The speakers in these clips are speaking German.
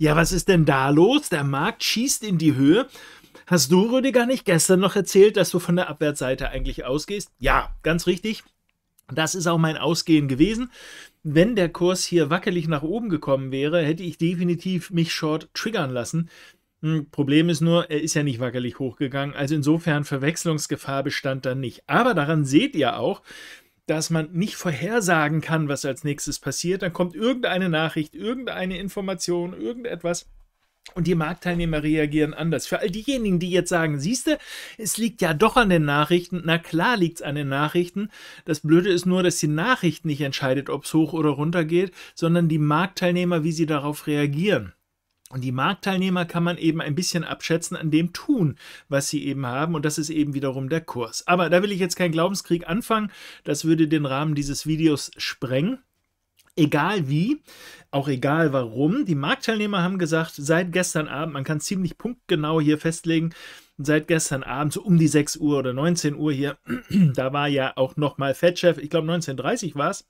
Ja, was ist denn da los? Der Markt schießt in die Höhe. Hast du, Rüdiger, nicht gestern noch erzählt, dass du von der Abwärtsseite eigentlich ausgehst? Ja, ganz richtig. Das ist auch mein Ausgehen gewesen. Wenn der Kurs hier wackelig nach oben gekommen wäre, hätte ich definitiv mich short triggern lassen. Problem ist nur, er ist ja nicht wackelig hochgegangen. Also insofern Verwechslungsgefahr bestand dann nicht. Aber daran seht ihr auch, dass man nicht vorhersagen kann, was als nächstes passiert. Dann kommt irgendeine Nachricht, irgendeine Information, irgendetwas und die Marktteilnehmer reagieren anders. Für all diejenigen, die jetzt sagen, siehste, es liegt ja doch an den Nachrichten. Na klar liegt es an den Nachrichten. Das Blöde ist nur, dass die Nachricht nicht entscheidet, ob es hoch oder runter geht, sondern die Marktteilnehmer, wie sie darauf reagieren. Und die Marktteilnehmer kann man eben ein bisschen abschätzen an dem Tun, was sie eben haben. Und das ist eben wiederum der Kurs. Aber da will ich jetzt keinen Glaubenskrieg anfangen. Das würde den Rahmen dieses Videos sprengen. Egal wie, auch egal warum. Die Marktteilnehmer haben gesagt, seit gestern Abend, man kann es ziemlich punktgenau hier festlegen, seit gestern Abend, so um die 6 Uhr oder 19 Uhr hier, da war ja auch nochmal Fed-Chef, ich glaube 19:30 war es.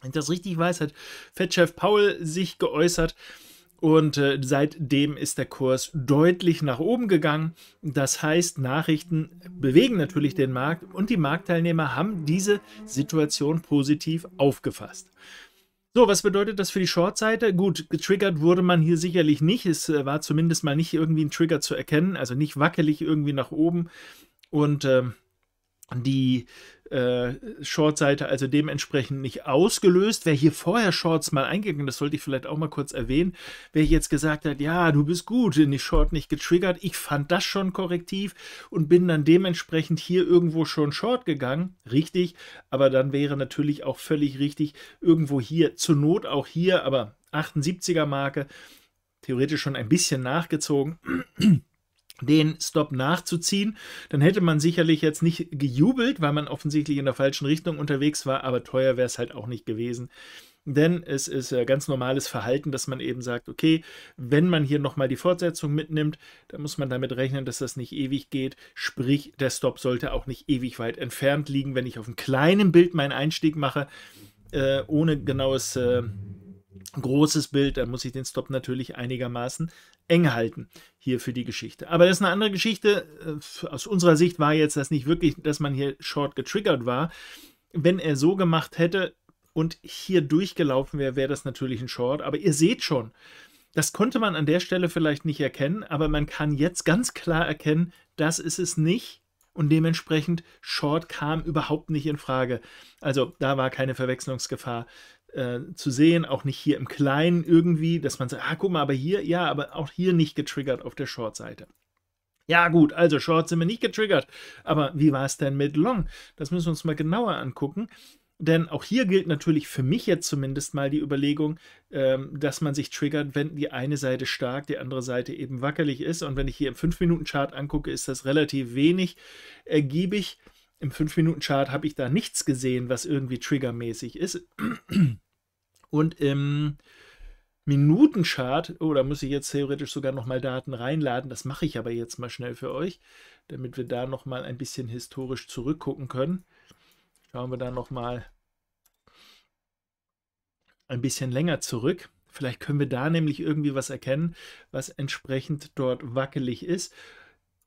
Wenn ich das richtig weiß, hat Fed-Chef Powell sich geäußert. Und seitdem ist der Kurs deutlich nach oben gegangen. Das heißt, Nachrichten bewegen natürlich den Markt und die Marktteilnehmer haben diese Situation positiv aufgefasst. So, was bedeutet das für die Short-Seite? Gut, getriggert wurde man hier sicherlich nicht. Es war zumindest mal nicht irgendwie ein Trigger zu erkennen, also nicht wackelig irgendwie nach oben. Und die Short-Seite also dementsprechend nicht ausgelöst. Wer hier vorher Shorts mal eingegangen, das sollte ich vielleicht auch mal kurz erwähnen, wer jetzt gesagt hat, ja, du bist gut, in die Short nicht getriggert, ich fand das schon korrektiv und bin dann dementsprechend hier irgendwo schon Short gegangen, richtig, aber dann wäre natürlich auch völlig richtig, irgendwo hier, zur Not auch hier, aber 78er Marke, theoretisch schon ein bisschen nachgezogen, den Stop nachzuziehen, dann hätte man sicherlich jetzt nicht gejubelt, weil man offensichtlich in der falschen Richtung unterwegs war, aber teuer wäre es halt auch nicht gewesen. Denn es ist ganz normales Verhalten, dass man eben sagt, okay, wenn man hier nochmal die Fortsetzung mitnimmt, dann muss man damit rechnen, dass das nicht ewig geht. Sprich, der Stop sollte auch nicht ewig weit entfernt liegen, wenn ich auf einem kleinen Bild meinen Einstieg mache, ohne genaues großes Bild, dann muss ich den Stop natürlich einigermaßen eng halten hier für die Geschichte. Aber das ist eine andere Geschichte. Aus unserer Sicht war jetzt das nicht wirklich, dass man hier short getriggert war. Wenn er so gemacht hätte und hier durchgelaufen wäre, wäre das natürlich ein Short. Aber ihr seht schon, das konnte man an der Stelle vielleicht nicht erkennen, aber man kann jetzt ganz klar erkennen, das ist es nicht. Und dementsprechend Short kam überhaupt nicht in Frage. Also da war keine Verwechslungsgefahr zu sehen, auch nicht hier im Kleinen irgendwie, dass man sagt, ah, guck mal, aber hier, ja, aber auch hier nicht getriggert auf der Short-Seite. Ja gut, also Short sind wir nicht getriggert, aber wie war es denn mit Long? Das müssen wir uns mal genauer angucken, denn auch hier gilt natürlich für mich jetzt zumindest mal die Überlegung, dass man sich triggert, wenn die eine Seite stark, die andere Seite eben wackelig ist und wenn ich hier im 5-Minuten-Chart angucke, ist das relativ wenig ergiebig. Im 5-Minuten-Chart habe ich da nichts gesehen, was irgendwie triggermäßig ist. Und im Minutenchart, oh, da muss ich jetzt theoretisch sogar nochmal Daten reinladen. Das mache ich aber jetzt mal schnell für euch, damit wir da nochmal ein bisschen historisch zurückgucken können. Schauen wir da nochmal ein bisschen länger zurück. Vielleicht können wir da nämlich irgendwie was erkennen, was entsprechend dort wackelig ist.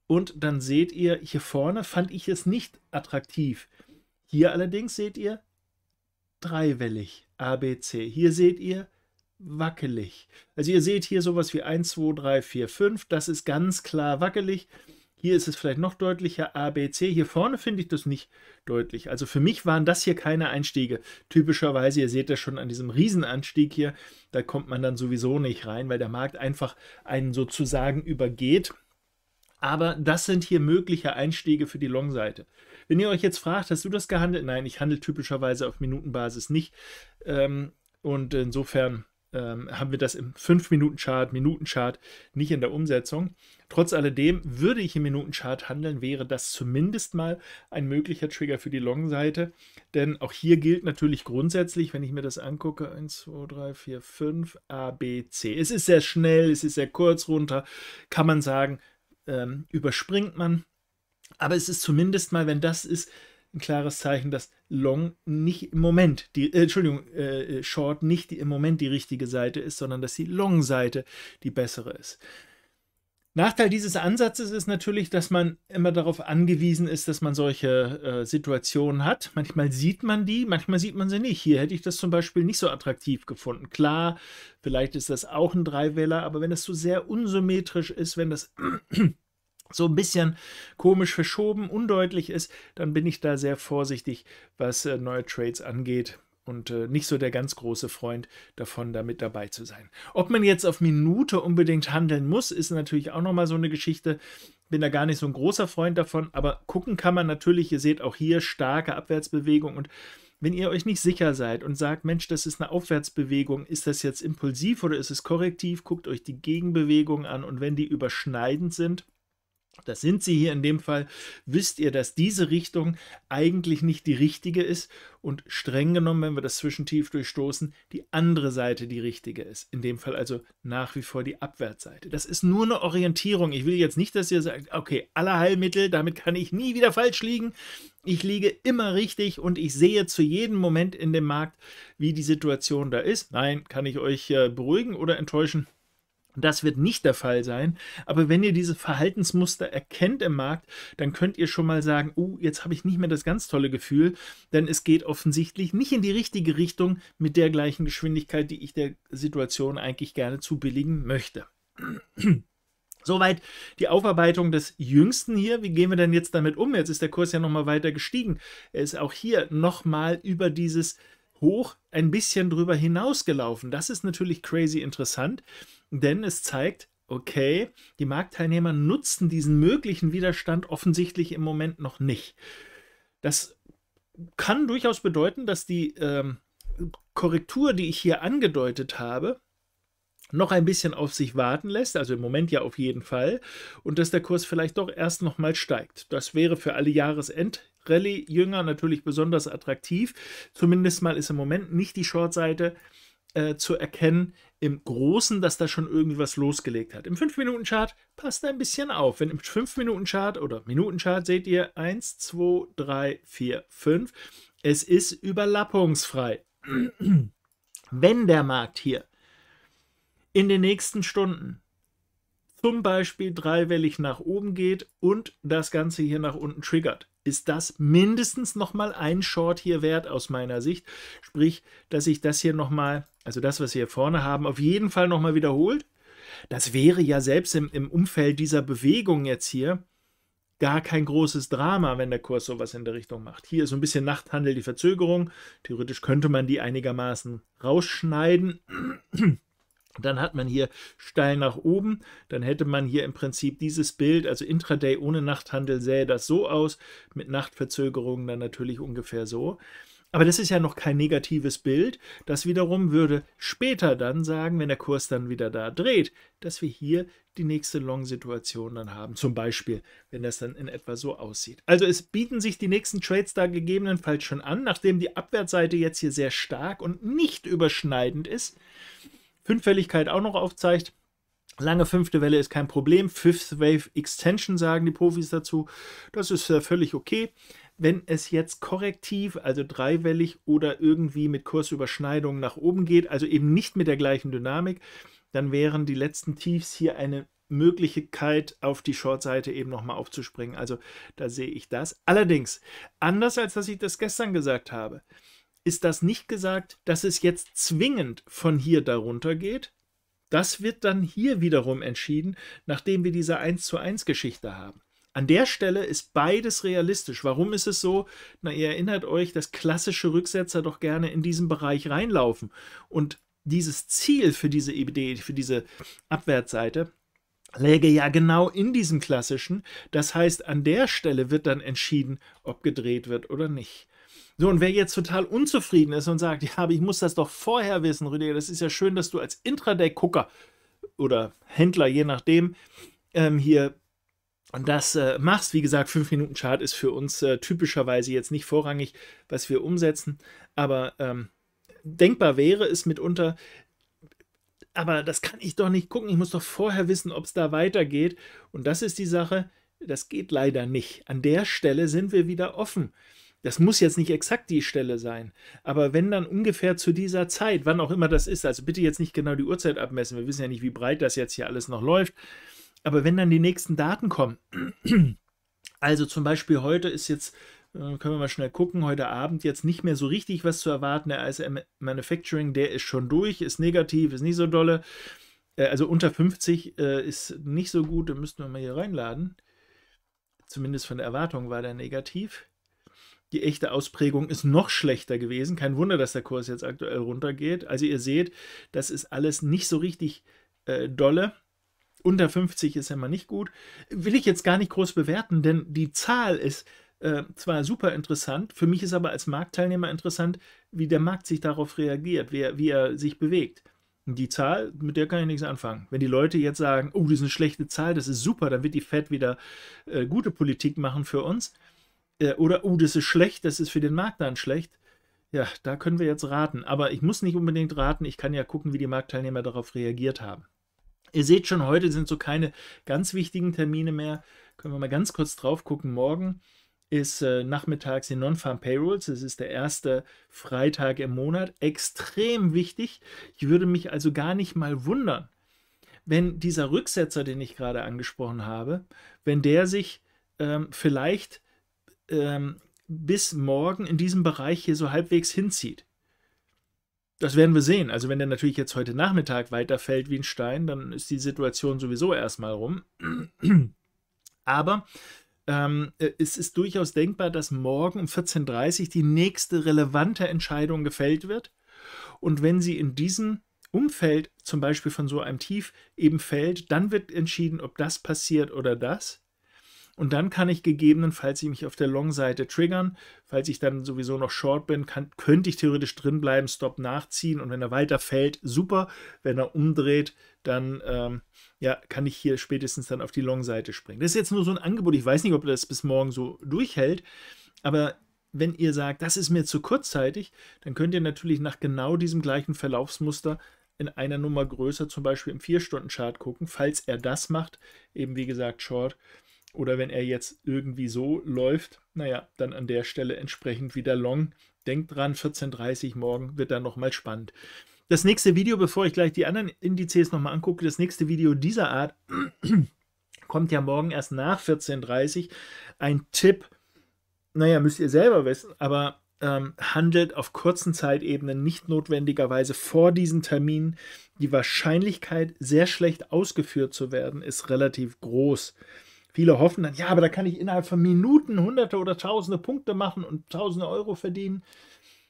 Und dann seht ihr, hier vorne fand ich es nicht attraktiv. Hier allerdings seht ihr dreiwellig, ABC. Hier seht ihr wackelig. Also ihr seht hier sowas wie 1, 2, 3, 4, 5. Das ist ganz klar wackelig. Hier ist es vielleicht noch deutlicher, ABC. Hier vorne finde ich das nicht deutlich. Also für mich waren das hier keine Einstiege. Typischerweise, ihr seht das schon an diesem Riesenanstieg hier, da kommt man dann sowieso nicht rein, weil der Markt einfach einen sozusagen übergeht. Aber das sind hier mögliche Einstiege für die Long-Seite. Wenn ihr euch jetzt fragt, hast du das gehandelt? Nein, ich handle typischerweise auf Minutenbasis nicht. Und insofern haben wir das im 5-Minuten-Chart, Minutenchart nicht in der Umsetzung. Trotz alledem, würde ich im Minutenchart handeln, wäre das zumindest mal ein möglicher Trigger für die Long-Seite. Denn auch hier gilt natürlich grundsätzlich, wenn ich mir das angucke, 1, 2, 3, 4, 5, A, B, C. Es ist sehr schnell, es ist sehr kurz runter, kann man sagen, überspringt man, aber es ist zumindest mal, wenn das ist, ein klares Zeichen, dass Long nicht im Moment, Short nicht im Moment die richtige Seite ist, sondern dass die Long-Seite die bessere ist. Nachteil dieses Ansatzes ist natürlich, dass man immer darauf angewiesen ist, dass man solche Situationen hat. Manchmal sieht man die, manchmal sieht man sie nicht. Hier hätte ich das zum Beispiel nicht so attraktiv gefunden. Klar, vielleicht ist das auch ein Dreiwähler, aber wenn das so sehr unsymmetrisch ist, wenn das so ein bisschen komisch verschoben, undeutlich ist, dann bin ich da sehr vorsichtig, was neue Trades angeht. Und nicht so der ganz große Freund davon, da mit dabei zu sein. Ob man jetzt auf Minute unbedingt handeln muss, ist natürlich auch nochmal so eine Geschichte. Bin da gar nicht so ein großer Freund davon, aber gucken kann man natürlich. Ihr seht auch hier starke Abwärtsbewegung. Und wenn ihr euch nicht sicher seid und sagt, Mensch, das ist eine Aufwärtsbewegung, ist das jetzt impulsiv oder ist es korrektiv? Guckt euch die Gegenbewegungen an und wenn die überschneidend sind, das sind sie hier in dem Fall, wisst ihr, dass diese Richtung eigentlich nicht die richtige ist und streng genommen, wenn wir das Zwischentief durchstoßen, die andere Seite die richtige ist. In dem Fall also nach wie vor die Abwärtsseite. Das ist nur eine Orientierung. Ich will jetzt nicht, dass ihr sagt, okay, alle Heilmittel, damit kann ich nie wieder falsch liegen. Ich liege immer richtig und ich sehe zu jedem Moment in dem Markt, wie die Situation da ist. Nein, kann ich euch beruhigen oder enttäuschen? Das wird nicht der Fall sein, aber wenn ihr diese Verhaltensmuster erkennt im Markt, dann könnt ihr schon mal sagen, jetzt habe ich nicht mehr das ganz tolle Gefühl, denn es geht offensichtlich nicht in die richtige Richtung mit der gleichen Geschwindigkeit, die ich der Situation eigentlich gerne zubilligen möchte. Soweit die Aufarbeitung des Jüngsten hier. Wie gehen wir denn jetzt damit um? Jetzt ist der Kurs ja nochmal weiter gestiegen. Er ist auch hier nochmal über dieses Hoch ein bisschen drüber hinausgelaufen. Das ist natürlich crazy interessant, denn es zeigt, okay, die Marktteilnehmer nutzen diesen möglichen Widerstand offensichtlich im Moment noch nicht. Das kann durchaus bedeuten, dass die Korrektur, die ich hier angedeutet habe, noch ein bisschen auf sich warten lässt, also im Moment ja auf jeden Fall, und dass der Kurs vielleicht doch erst nochmal steigt. Das wäre für alle Jahresend-Rallye-Jünger natürlich besonders attraktiv. Zumindest mal ist im Moment nicht die Short-Seite zu erkennen im Großen, dass da schon irgendwie was losgelegt hat. Im 5-Minuten-Chart passt da ein bisschen auf. Wenn im 5-Minuten-Chart oder Minuten-Chart seht ihr 1, 2, 3, 4, 5. Es ist überlappungsfrei. Wenn der Markt hier in den nächsten Stunden zum Beispiel dreiwellig nach oben geht und das Ganze hier nach unten triggert, ist das mindestens nochmal ein Short hier wert aus meiner Sicht. Sprich, dass ich das hier nochmal, also das, was wir hier vorne haben, auf jeden Fall nochmal wiederholt. Das wäre ja selbst im Umfeld dieser Bewegung jetzt hier gar kein großes Drama, wenn der Kurs sowas in der Richtung macht. Hier ist so ein bisschen Nachthandel, die Verzögerung. Theoretisch könnte man die einigermaßen rausschneiden. Dann hat man hier steil nach oben, dann hätte man hier im Prinzip dieses Bild, also Intraday ohne Nachthandel sähe das so aus, mit Nachtverzögerungen dann natürlich ungefähr so. Aber das ist ja noch kein negatives Bild, das wiederum würde später dann sagen, wenn der Kurs dann wieder da dreht, dass wir hier die nächste Long-Situation dann haben, zum Beispiel, wenn das dann in etwa so aussieht. Also es bieten sich die nächsten Trades da gegebenenfalls schon an, nachdem die Abwärtsseite jetzt hier sehr stark und nicht überschneidend ist, Fünffälligkeit auch noch aufzeigt. Lange fünfte Welle ist kein Problem. Fifth Wave Extension sagen die Profis dazu. Das ist völlig okay. Wenn es jetzt korrektiv, also dreiwellig oder irgendwie mit Kursüberschneidungen nach oben geht, also eben nicht mit der gleichen Dynamik, dann wären die letzten Tiefs hier eine Möglichkeit, auf die Short-Seite eben nochmal aufzuspringen. Also da sehe ich das. Allerdings, anders als dass ich das gestern gesagt habe, ist das nicht gesagt, dass es jetzt zwingend von hier darunter geht? Das wird dann hier wiederum entschieden, nachdem wir diese 1:1 Geschichte haben. An der Stelle ist beides realistisch. Warum ist es so? Na, ihr erinnert euch, dass klassische Rücksetzer doch gerne in diesen Bereich reinlaufen. Und dieses Ziel für diese Idee, für diese Abwärtsseite, läge ja genau in diesem klassischen. Das heißt, an der Stelle wird dann entschieden, ob gedreht wird oder nicht. So, und wer jetzt total unzufrieden ist und sagt, ja, aber ich muss das doch vorher wissen, Rüdiger, das ist ja schön, dass du als Intraday-Gucker oder Händler, je nachdem, hier das machst. Wie gesagt, 5-Minuten-Chart ist für uns typischerweise jetzt nicht vorrangig, was wir umsetzen, aber denkbar wäre es mitunter, aber das kann ich doch nicht gucken, ich muss doch vorher wissen, ob es da weitergeht. Und das ist die Sache, das geht leider nicht. An der Stelle sind wir wieder offen. Das muss jetzt nicht exakt die Stelle sein, aber wenn dann ungefähr zu dieser Zeit, wann auch immer das ist, also bitte jetzt nicht genau die Uhrzeit abmessen, wir wissen ja nicht, wie breit das jetzt hier alles noch läuft, aber wenn dann die nächsten Daten kommen, also zum Beispiel heute ist jetzt, können wir mal schnell gucken, heute Abend jetzt nicht mehr so richtig was zu erwarten, der ISM Manufacturing, der ist schon durch, ist negativ, ist nicht so dolle, also unter 50 ist nicht so gut, da müssten wir mal hier reinladen, zumindest von der Erwartung war der negativ. Die echte Ausprägung ist noch schlechter gewesen. Kein Wunder, dass der Kurs jetzt aktuell runtergeht. Also ihr seht, das ist alles nicht so richtig dolle. Unter 50 ist ja mal nicht gut. Will ich jetzt gar nicht groß bewerten, denn die Zahl ist zwar super interessant, für mich ist aber als Marktteilnehmer interessant, wie der Markt sich darauf reagiert, wie er sich bewegt. Und die Zahl, mit der kann ich nichts anfangen. Wenn die Leute jetzt sagen, oh, das ist eine schlechte Zahl, das ist super, dann wird die Fed wieder gute Politik machen für uns. Oder, oh, das ist schlecht, das ist für den Markt dann schlecht. Ja, da können wir jetzt raten. Aber ich muss nicht unbedingt raten, ich kann ja gucken, wie die Marktteilnehmer darauf reagiert haben. Ihr seht schon, heute sind so keine ganz wichtigen Termine mehr. Können wir mal ganz kurz drauf gucken. Morgen ist nachmittags die Non-Farm-Payrolls. Es ist der erste Freitag im Monat. Extrem wichtig. Ich würde mich also gar nicht mal wundern, wenn dieser Rücksetzer, den ich gerade angesprochen habe, wenn der sich vielleicht bis morgen in diesem Bereich hier so halbwegs hinzieht. Das werden wir sehen. Also wenn der natürlich jetzt heute Nachmittag weiterfällt wie ein Stein, dann ist die Situation sowieso erstmal rum. Aber es ist durchaus denkbar, dass morgen um 14:30 Uhr die nächste relevante Entscheidung gefällt wird. Und wenn sie in diesem Umfeld, zum Beispiel von so einem Tief, eben fällt, dann wird entschieden, ob das passiert oder das. Und dann kann ich gegebenenfalls mich auf der Long-Seite triggern. Falls ich dann sowieso noch Short bin, könnte ich theoretisch drin bleiben, Stop nachziehen. Und wenn er weiter fällt, super. Wenn er umdreht, dann ja, kann ich hier spätestens dann auf die Long-Seite springen. Das ist jetzt nur so ein Angebot. Ich weiß nicht, ob das bis morgen so durchhält. Aber wenn ihr sagt, das ist mir zu kurzzeitig, dann könnt ihr natürlich nach genau diesem gleichen Verlaufsmuster in einer Nummer größer, zum Beispiel im 4-Stunden-Chart gucken. Falls er das macht, eben wie gesagt Short, oder wenn er jetzt irgendwie so läuft, naja, dann an der Stelle entsprechend wieder long. Denkt dran, 14:30 Uhr morgen wird dann nochmal spannend. Das nächste Video, bevor ich gleich die anderen Indizes nochmal angucke, das nächste Video dieser Art kommt ja morgen erst nach 14:30 Uhr. Ein Tipp, naja, müsst ihr selber wissen, aber handelt auf kurzen Zeitebenen nicht notwendigerweise vor diesen Terminen. Die Wahrscheinlichkeit, sehr schlecht ausgeführt zu werden, ist relativ groß. Viele hoffen dann, ja, aber da kann ich innerhalb von Minuten Hunderte oder Tausende Punkte machen und Tausende Euro verdienen.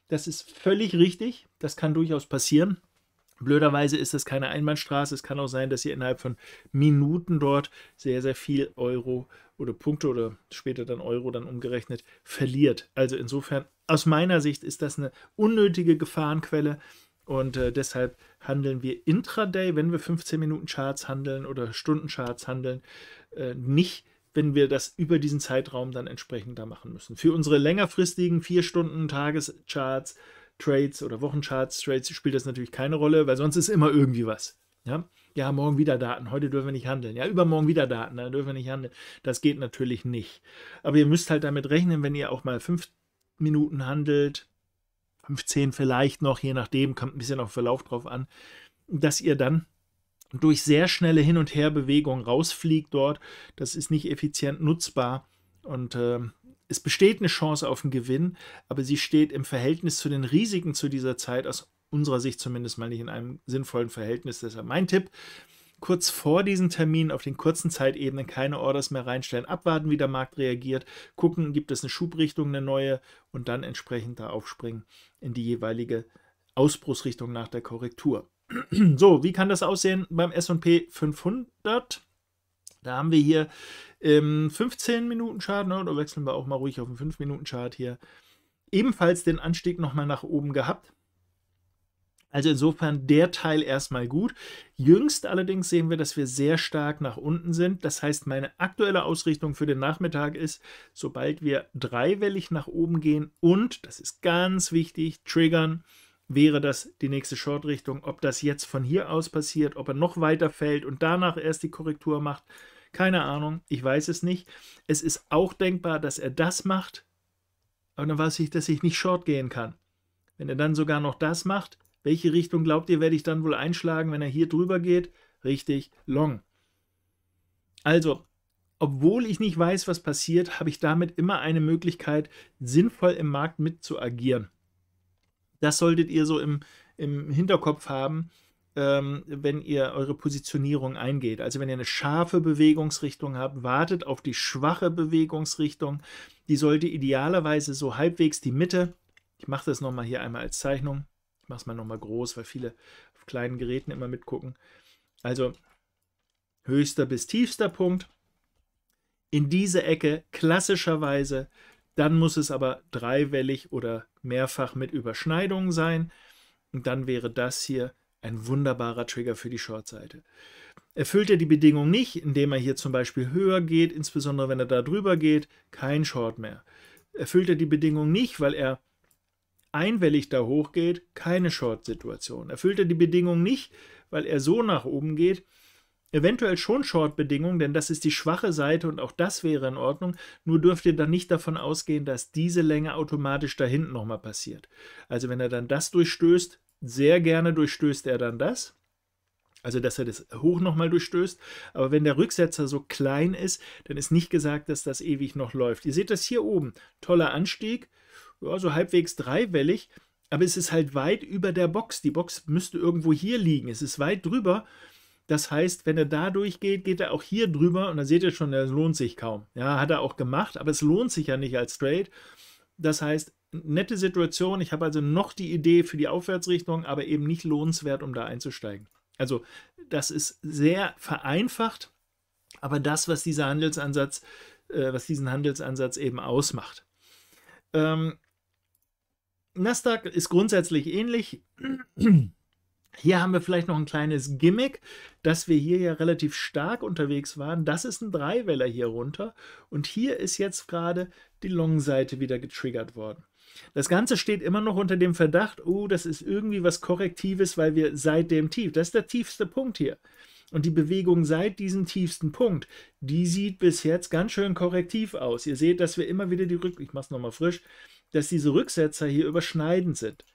Das ist völlig richtig. Das kann durchaus passieren. Blöderweise ist das keine Einbahnstraße. Es kann auch sein, dass ihr innerhalb von Minuten dort sehr, sehr viel Euro oder Punkte oder später dann Euro dann umgerechnet verliert. Also insofern, aus meiner Sicht ist das eine unnötige Gefahrenquelle. Und deshalb handeln wir intraday, wenn wir 15-Minuten-Charts handeln oder Stunden-Charts handeln, nicht, wenn wir das über diesen Zeitraum dann entsprechend da machen müssen. Für unsere längerfristigen 4-Stunden-Tages-Charts, Trades oder Wochencharts, Trades spielt das natürlich keine Rolle, weil sonst ist immer irgendwie was. Ja? Ja, morgen wieder Daten, heute dürfen wir nicht handeln. Ja, übermorgen wieder Daten, dann dürfen wir nicht handeln. Das geht natürlich nicht. Aber ihr müsst halt damit rechnen, wenn ihr auch mal 5 Minuten handelt, 15 vielleicht noch, je nachdem, kommt ein bisschen auf Verlauf drauf an, dass ihr dann durch sehr schnelle Hin- und Herbewegungen rausfliegt dort. Das ist nicht effizient nutzbar und es besteht eine Chance auf einen Gewinn, aber sie steht im Verhältnis zu den Risiken zu dieser Zeit, aus unserer Sicht zumindest mal nicht in einem sinnvollen Verhältnis. Deshalb mein Tipp, kurz vor diesen Termin auf den kurzen Zeitebenen keine Orders mehr reinstellen, abwarten, wie der Markt reagiert, gucken, gibt es eine Schubrichtung, eine neue, und dann entsprechend da aufspringen in die jeweilige Ausbruchsrichtung nach der Korrektur. So, wie kann das aussehen beim S&P 500? Da haben wir hier 15-Minuten-Chart, ne, da wechseln wir auch mal ruhig auf den 5-Minuten-Chart hier, ebenfalls den Anstieg nochmal nach oben gehabt. Also insofern der Teil erstmal gut. Jüngst allerdings sehen wir, dass wir sehr stark nach unten sind. Das heißt, meine aktuelle Ausrichtung für den Nachmittag ist, sobald wir dreiwellig nach oben gehen und, das ist ganz wichtig, triggern, wäre das die nächste Short-Richtung. Ob das jetzt von hier aus passiert, ob er noch weiter fällt und danach erst die Korrektur macht, keine Ahnung, ich weiß es nicht. Es ist auch denkbar, dass er das macht, aber dann weiß ich, dass ich nicht short gehen kann. Wenn er dann sogar noch das macht, welche Richtung glaubt ihr, werde ich dann wohl einschlagen, wenn er hier drüber geht? Richtig, long. Also, obwohl ich nicht weiß, was passiert, habe ich damit immer eine Möglichkeit, sinnvoll im Markt mit zu agieren. Das solltet ihr so im Hinterkopf haben, wenn ihr eure Positionierung eingeht. Also wenn ihr eine scharfe Bewegungsrichtung habt, wartet auf die schwache Bewegungsrichtung. Die sollte idealerweise so halbwegs die Mitte. Ich mache das nochmal hier einmal als Zeichnung. Ich mache es mal nochmal groß, weil viele auf kleinen Geräten immer mitgucken. Also höchster bis tiefster Punkt. In diese Ecke klassischerweise, dann muss es aber dreiwellig oder mehrfach mit Überschneidungen sein. Und dann wäre das hier ein wunderbarer Trigger für die Short-Seite. Erfüllt er die Bedingung nicht, indem er hier zum Beispiel höher geht, insbesondere wenn er da drüber geht, kein Short mehr. Erfüllt er die Bedingung nicht, weil er einwellig da hoch geht, keine Short-Situation. Erfüllt er die Bedingung nicht, weil er so nach oben geht, eventuell schon Short-Bedingungen, denn das ist die schwache Seite und auch das wäre in Ordnung, nur dürft ihr dann nicht davon ausgehen, dass diese Länge automatisch da hinten nochmal passiert. Also wenn er dann das durchstößt, sehr gerne durchstößt er dann das, also dass er das hoch nochmal durchstößt, aber wenn der Rücksetzer so klein ist, dann ist nicht gesagt, dass das ewig noch läuft. Ihr seht das hier oben, toller Anstieg, ja, so halbwegs dreiwellig, aber es ist halt weit über der Box, die Box müsste irgendwo hier liegen, es ist weit drüber. Das heißt, wenn er da durchgeht, geht er auch hier drüber und dann seht ihr schon, das lohnt sich kaum. Ja, hat er auch gemacht, aber es lohnt sich ja nicht als Trade. Das heißt, nette Situation, ich habe also noch die Idee für die Aufwärtsrichtung, aber eben nicht lohnenswert, um da einzusteigen. Also das ist sehr vereinfacht, aber das, was diesen Handelsansatz eben ausmacht. NASDAQ ist grundsätzlich ähnlich. Hier haben wir vielleicht noch ein kleines Gimmick, dass wir hier ja relativ stark unterwegs waren. Das ist ein Dreiweller hier runter und hier ist jetzt gerade die Long-Seite wieder getriggert worden. Das Ganze steht immer noch unter dem Verdacht, oh, das ist irgendwie was Korrektives, weil wir seit dem Tief, das ist der tiefste Punkt hier. Und die Bewegung seit diesem tiefsten Punkt, die sieht bis jetzt ganz schön korrektiv aus. Ihr seht, dass wir immer wieder ich mache es nochmal frisch, dass diese Rücksetzer hier überschneidend sind.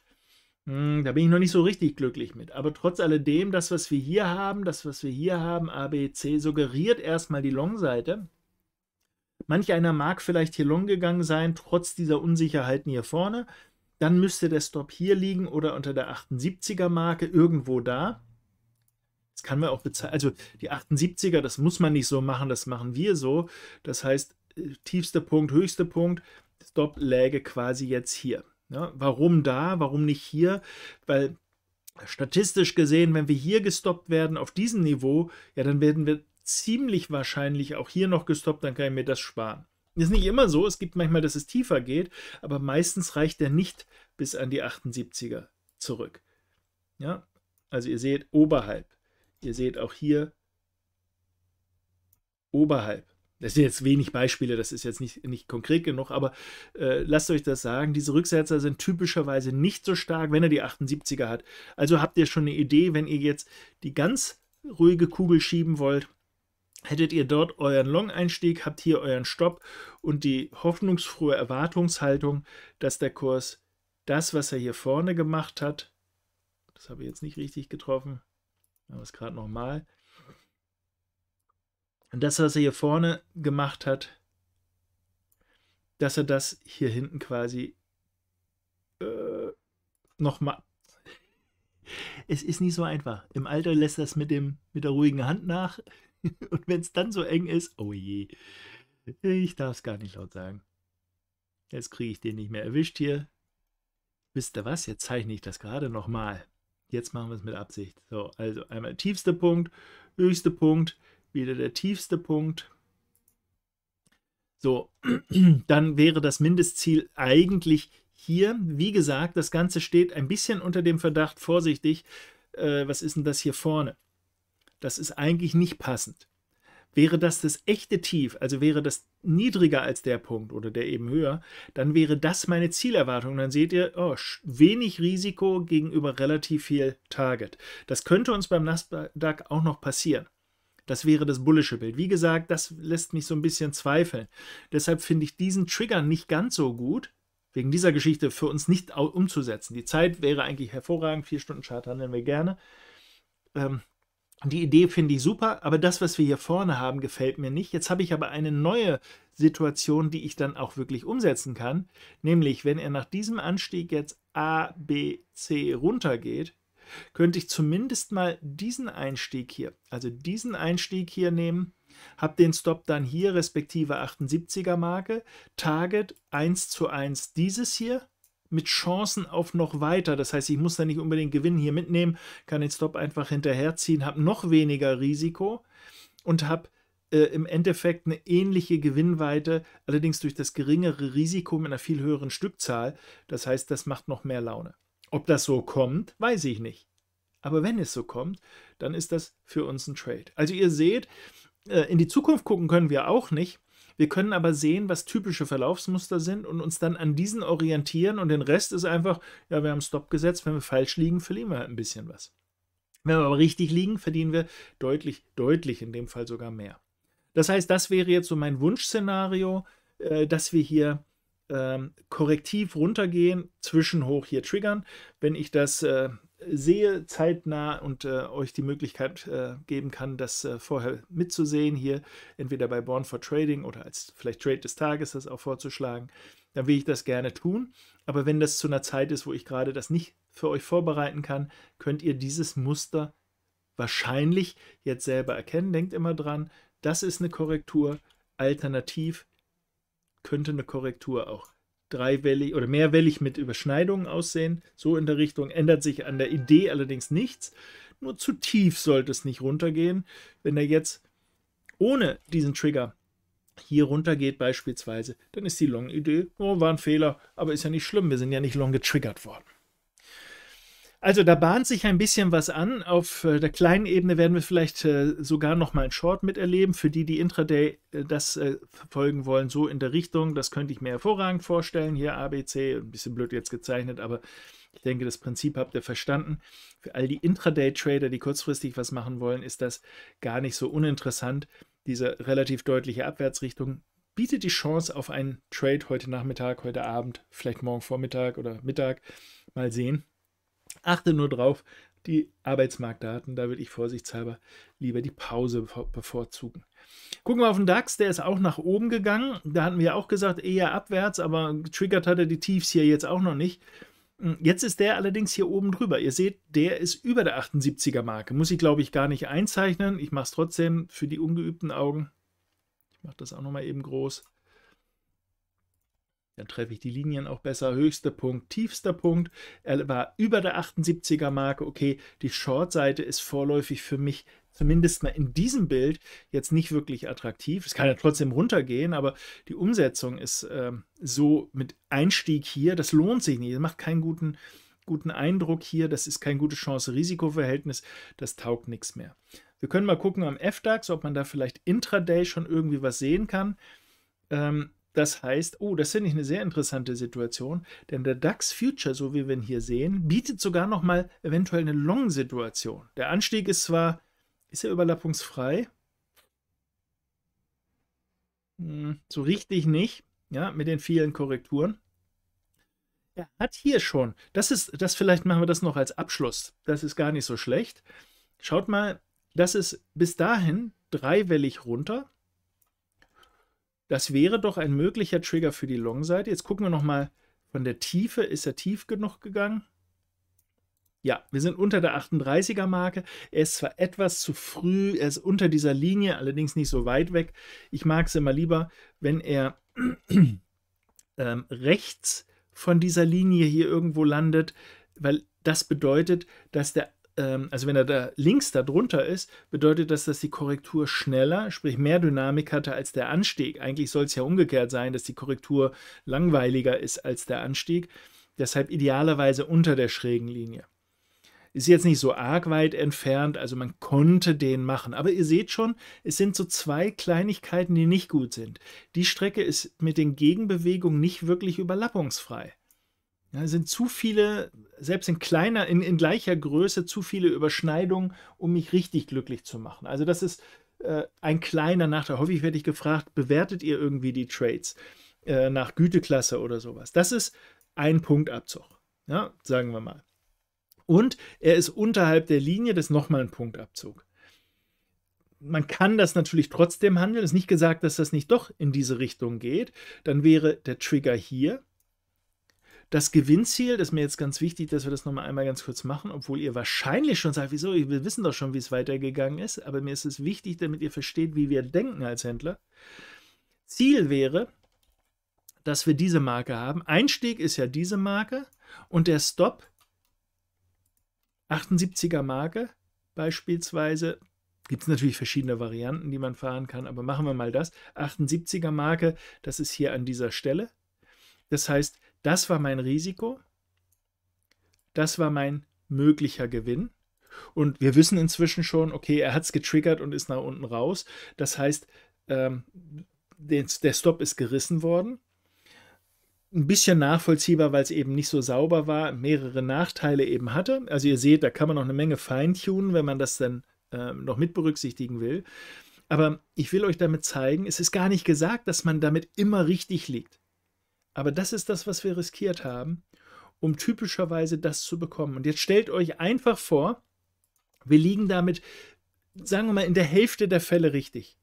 Da bin ich noch nicht so richtig glücklich mit. Aber trotz alledem, das, was wir hier haben, A, B, C, suggeriert erstmal die Long-Seite. Manch einer mag vielleicht hier long gegangen sein, trotz dieser Unsicherheiten hier vorne. Dann müsste der Stop hier liegen oder unter der 78er-Marke irgendwo da. Das kann man auch bezeichnen. Also die 78er, das muss man nicht so machen, das machen wir so. Das heißt, tiefster Punkt, höchster Punkt, Stop läge quasi jetzt hier. Ja, warum da, warum nicht hier? Weil statistisch gesehen, wenn wir hier gestoppt werden auf diesem Niveau, ja, dann werden wir ziemlich wahrscheinlich auch hier noch gestoppt, dann kann ich mir das sparen. Ist nicht immer so, es gibt manchmal, dass es tiefer geht, aber meistens reicht der nicht bis an die 78er zurück. Ja, also ihr seht oberhalb, ihr seht auch hier oberhalb. Das sind jetzt wenig Beispiele, das ist jetzt nicht konkret genug, aber lasst euch das sagen, diese Rücksetzer sind typischerweise nicht so stark, wenn er die 78er hat. Also habt ihr schon eine Idee, wenn ihr jetzt die ganz ruhige Kugel schieben wollt, hättet ihr dort euren Long-Einstieg, habt hier euren Stopp und die hoffnungsfrohe Erwartungshaltung, dass der Kurs das, was er hier vorne gemacht hat, das habe ich jetzt nicht richtig getroffen, machen wir es gerade nochmal. Und das, was er hier vorne gemacht hat, dass er das hier hinten quasi nochmal... Es ist nicht so einfach. Im Alter lässt das mit der ruhigen Hand nach. Und wenn es dann so eng ist, oh je, ich darf es gar nicht laut sagen. Jetzt kriege ich den nicht mehr erwischt hier. Wisst ihr was? Jetzt zeichne ich das gerade nochmal. Jetzt machen wir es mit Absicht. So, also einmal tiefster Punkt, höchster Punkt, wieder der tiefste Punkt. So, dann wäre das Mindestziel eigentlich hier. Wie gesagt, das Ganze steht ein bisschen unter dem Verdacht, vorsichtig, was ist denn das hier vorne? Das ist eigentlich nicht passend. Wäre das echte Tief, also wäre das niedriger als der Punkt oder der eben höher, dann wäre das meine Zielerwartung. Dann seht ihr, oh, wenig Risiko gegenüber relativ viel Target. Das könnte uns beim NASDAQ auch noch passieren. Das wäre das bullische Bild. Wie gesagt, das lässt mich so ein bisschen zweifeln. Deshalb finde ich diesen Trigger nicht ganz so gut. wegen dieser Geschichte für uns nicht umzusetzen. Die Zeit wäre eigentlich hervorragend, 4-Stunden-Chart handeln wir gerne. Die Idee finde ich super, aber das, was wir hier vorne haben, gefällt mir nicht. Jetzt habe ich aber eine neue Situation, die ich dann auch wirklich umsetzen kann, nämlich wenn er nach diesem Anstieg jetzt A, B, C runtergeht, könnte ich zumindest mal diesen Einstieg hier, nehmen, habe den Stop dann hier respektive 78er Marke, Target 1:1 dieses hier, mit Chancen auf noch weiter. Das heißt, ich muss da nicht unbedingt Gewinn hier mitnehmen, kann den Stop einfach hinterherziehen, habe noch weniger Risiko und habe im Endeffekt eine ähnliche Gewinnweite, allerdings durch das geringere Risiko mit einer viel höheren Stückzahl. Das heißt, das macht noch mehr Laune. Ob das so kommt, weiß ich nicht. Aber wenn es so kommt, dann ist das für uns ein Trade. Also ihr seht, in die Zukunft gucken können wir auch nicht. Wir können aber sehen, was typische Verlaufsmuster sind und uns dann an diesen orientieren, und den Rest ist einfach, ja, wir haben Stop gesetzt, wenn wir falsch liegen, verlieren wir halt ein bisschen was. Wenn wir aber richtig liegen, verdienen wir deutlich, deutlich in dem Fall sogar mehr. Das heißt, das wäre jetzt so mein Wunschszenario, dass wir hier korrektiv runtergehen, zwischenhoch hier triggern. Wenn ich das sehe, zeitnah, und euch die Möglichkeit geben kann, das vorher mitzusehen, hier entweder bei Born for Trading oder als vielleicht Trade des Tages das auch vorzuschlagen, dann will ich das gerne tun. Aber wenn das zu einer Zeit ist, wo ich gerade das nicht für euch vorbereiten kann, könnt ihr dieses Muster wahrscheinlich jetzt selber erkennen. Denkt immer dran, das ist eine Korrektur, alternativ könnte eine Korrektur auch dreiwellig oder mehrwellig mit Überschneidungen aussehen. So in der Richtung, ändert sich an der Idee allerdings nichts. Nur zu tief sollte es nicht runtergehen. Wenn er jetzt ohne diesen Trigger hier runtergeht beispielsweise, dann ist die Long-Idee, oh, war ein Fehler, aber ist ja nicht schlimm, wir sind ja nicht long getriggert worden. Also da bahnt sich ein bisschen was an. Auf der kleinen Ebene werden wir vielleicht sogar noch mal einen Short miterleben. Für die, die Intraday das verfolgen wollen, so in der Richtung, das könnte ich mir hervorragend vorstellen. Hier ABC, ein bisschen blöd jetzt gezeichnet, aber ich denke, das Prinzip habt ihr verstanden. Für all die Intraday-Trader, die kurzfristig was machen wollen, ist das gar nicht so uninteressant. Diese relativ deutliche Abwärtsrichtung bietet die Chance auf einen Trade heute Nachmittag, heute Abend, vielleicht morgen Vormittag oder Mittag. Mal sehen. Achte nur drauf, die Arbeitsmarktdaten, da würde ich vorsichtshalber lieber die Pause bevorzugen. Gucken wir auf den DAX, der ist auch nach oben gegangen. Da hatten wir auch gesagt, eher abwärts, aber getriggert hat er die Tiefs hier jetzt auch noch nicht. Jetzt ist der allerdings hier oben drüber. Ihr seht, der ist über der 78er Marke. Muss ich, glaube ich, gar nicht einzeichnen. Ich mache es trotzdem für die ungeübten Augen. Ich mache das auch nochmal eben groß. Dann treffe ich die Linien auch besser. Höchster Punkt, tiefster Punkt. Er war über der 78er Marke. Okay, die Short-Seite ist vorläufig für mich, zumindest mal in diesem Bild, jetzt nicht wirklich attraktiv. Es kann ja trotzdem runtergehen, aber die Umsetzung ist so mit Einstieg hier. Das lohnt sich nicht. Das macht keinen guten Eindruck hier. Das ist kein gutes Chance-Risiko-Verhältnis. Das taugt nichts mehr. Wir können mal gucken am FDAX, ob man da vielleicht intraday schon irgendwie was sehen kann. Das heißt, oh, das finde ich eine sehr interessante Situation, denn der DAX Future, so wie wir ihn hier sehen, bietet sogar nochmal eventuell eine Long-Situation. Der Anstieg ist zwar, ist ja überlappungsfrei, so richtig nicht, ja, mit den vielen Korrekturen. Er hat hier schon, vielleicht machen wir das noch als Abschluss, das ist gar nicht so schlecht. Schaut mal, das ist bis dahin dreiwellig runter. Das wäre doch ein möglicher Trigger für die Long-Seite. Jetzt gucken wir nochmal von der Tiefe. Ist er tief genug gegangen? Ja, wir sind unter der 38er-Marke. Er ist zwar etwas zu früh, er ist unter dieser Linie, allerdings nicht so weit weg. Ich mag es immer lieber, wenn er rechts von dieser Linie hier irgendwo landet, weil das bedeutet, dass der, also wenn er da links darunter ist, bedeutet das, dass die Korrektur schneller, sprich mehr Dynamik hatte als der Anstieg. Eigentlich soll es ja umgekehrt sein, dass die Korrektur langweiliger ist als der Anstieg. Deshalb idealerweise unter der schrägen Linie. Ist jetzt nicht so arg weit entfernt, also man konnte den machen. Aber ihr seht schon, es sind so zwei Kleinigkeiten, die nicht gut sind. Die Strecke ist mit den Gegenbewegungen nicht wirklich überlappungsfrei. Ja, sind zu viele, selbst in gleicher Größe, zu viele Überschneidungen, um mich richtig glücklich zu machen. Also das ist ein kleiner Nachteil. Häufig werde ich gefragt, bewertet ihr irgendwie die Trades? nach Güteklasse oder sowas. Das ist ein Punktabzug, ja, sagen wir mal. Und er ist unterhalb der Linie, das ist nochmal ein Punktabzug. Man kann das natürlich trotzdem handeln. Es ist nicht gesagt, dass das nicht doch in diese Richtung geht. Dann wäre der Trigger hier. Das Gewinnziel, das ist mir jetzt ganz wichtig, dass wir das nochmal einmal ganz kurz machen, obwohl ihr wahrscheinlich schon sagt, wieso, wir wissen doch schon, wie es weitergegangen ist, aber mir ist es wichtig, damit ihr versteht, wie wir denken als Händler. Ziel wäre, dass wir diese Marke haben. Einstieg ist ja diese Marke und der Stop, 78er Marke beispielsweise, gibt es natürlich verschiedene Varianten, die man fahren kann, aber machen wir mal das. 78er Marke, das ist hier an dieser Stelle. Das heißt, das war mein Risiko, das war mein möglicher Gewinn. Und wir wissen inzwischen schon, okay, er hat es getriggert und ist nach unten raus. Das heißt, der Stop ist gerissen worden. Ein bisschen nachvollziehbar, weil es eben nicht so sauber war, mehrere Nachteile eben hatte. Also ihr seht, da kann man noch eine Menge feintunen, wenn man das dann noch mit berücksichtigen will. Aber ich will euch damit zeigen, es ist gar nicht gesagt, dass man damit immer richtig liegt. Aber das ist das, was wir riskiert haben, um typischerweise das zu bekommen. Und jetzt stellt euch einfach vor, wir liegen damit, sagen wir mal, in der Hälfte der Fälle richtig.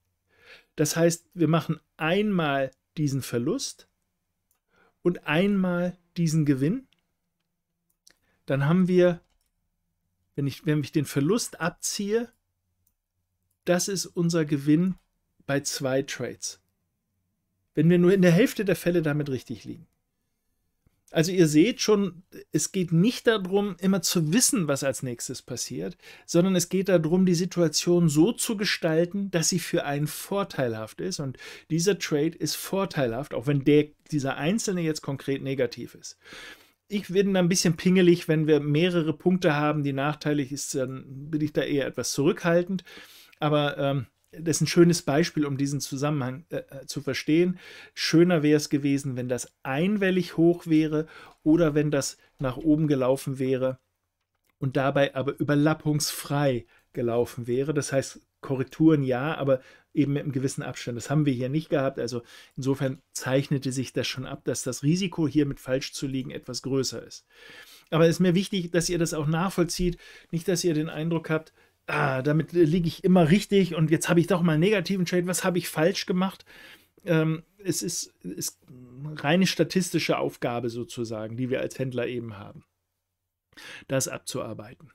Das heißt, wir machen einmal diesen Verlust und einmal diesen Gewinn. Dann haben wir, wenn ich den Verlust abziehe, das ist unser Gewinn bei 2 Trades. Wenn wir nur in der Hälfte der Fälle damit richtig liegen. Also ihr seht schon, es geht nicht darum, immer zu wissen, was als nächstes passiert, sondern es geht darum, die Situation so zu gestalten, dass sie für einen vorteilhaft ist. Und dieser Trade ist vorteilhaft, auch wenn dieser einzelne jetzt konkret negativ ist. Ich bin da ein bisschen pingelig, wenn wir mehrere Punkte haben, die nachteilig ist, dann bin ich da eher etwas zurückhaltend. Aber das ist ein schönes Beispiel, um diesen Zusammenhang zu verstehen. Schöner wäre es gewesen, wenn das einwellig hoch wäre oder wenn das nach oben gelaufen wäre und dabei aber überlappungsfrei gelaufen wäre. Das heißt, Korrekturen ja, aber eben mit einem gewissen Abstand. Das haben wir hier nicht gehabt. Also insofern zeichnete sich das schon ab, dass das Risiko, hier mit falsch zu liegen, etwas größer ist. Aber es ist mir wichtig, dass ihr das auch nachvollzieht. Nicht, dass ihr den Eindruck habt, damit liege ich immer richtig und jetzt habe ich doch mal einen negativen Trade, was habe ich falsch gemacht? Es ist reine statistische Aufgabe sozusagen, die wir als Händler eben haben, das abzuarbeiten.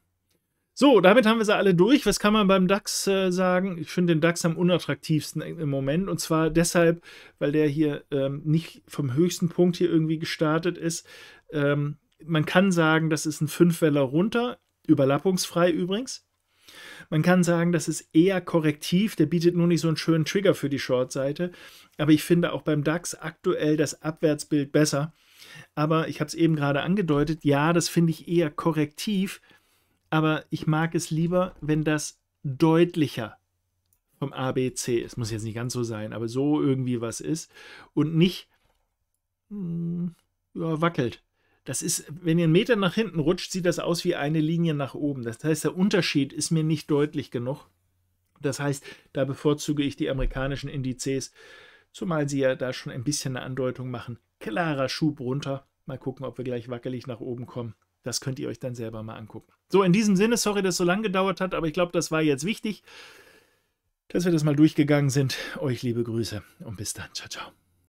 So, damit haben wir sie alle durch. Was kann man beim DAX sagen? Ich finde den DAX am unattraktivsten im Moment und zwar deshalb, weil der hier nicht vom höchsten Punkt hier irgendwie gestartet ist. Man kann sagen, das ist ein 5-Weller runter, überlappungsfrei übrigens. Man kann sagen, das ist eher korrektiv, der bietet nur nicht so einen schönen Trigger für die Short-Seite, aber ich finde auch beim DAX aktuell das Abwärtsbild besser. Aber ich habe es eben gerade angedeutet, ja, das finde ich eher korrektiv, aber ich mag es lieber, wenn das deutlicher vom ABC ist. Muss jetzt nicht ganz so sein, aber so irgendwie was ist und nicht wackelt. Das ist, wenn ihr einen Meter nach hinten rutscht, sieht das aus wie eine Linie nach oben. Das heißt, der Unterschied ist mir nicht deutlich genug. Das heißt, da bevorzuge ich die amerikanischen Indizes, zumal sie ja da schon ein bisschen eine Andeutung machen. Klarer Schub runter. Mal gucken, ob wir gleich wackelig nach oben kommen. Das könnt ihr euch dann selber mal angucken. So, in diesem Sinne, sorry, dass es so lange gedauert hat, aber ich glaube, das war jetzt wichtig, dass wir das mal durchgegangen sind. Euch liebe Grüße und bis dann. Ciao, ciao.